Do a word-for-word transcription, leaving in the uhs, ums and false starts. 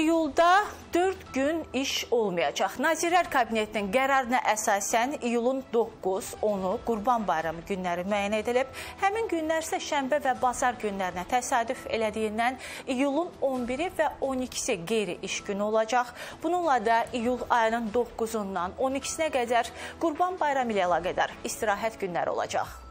İyulda dörd gün iş olmayacaq. Nazirlər Kabinetinin qərarına əsasən iyulun doqquz onu Qurban bayramı günləri müəyyən edilib. Həmin günlər isə şənbə və bazar günlərinə təsadüf elədiyindən iyulun on biri və on ikisi qeyri-iş günü olacaq. Bununla da iyul ayının doqquzundan on ikisinə qədər Qurban bayramı ilə əlaqədar istirahət günləri olacaq.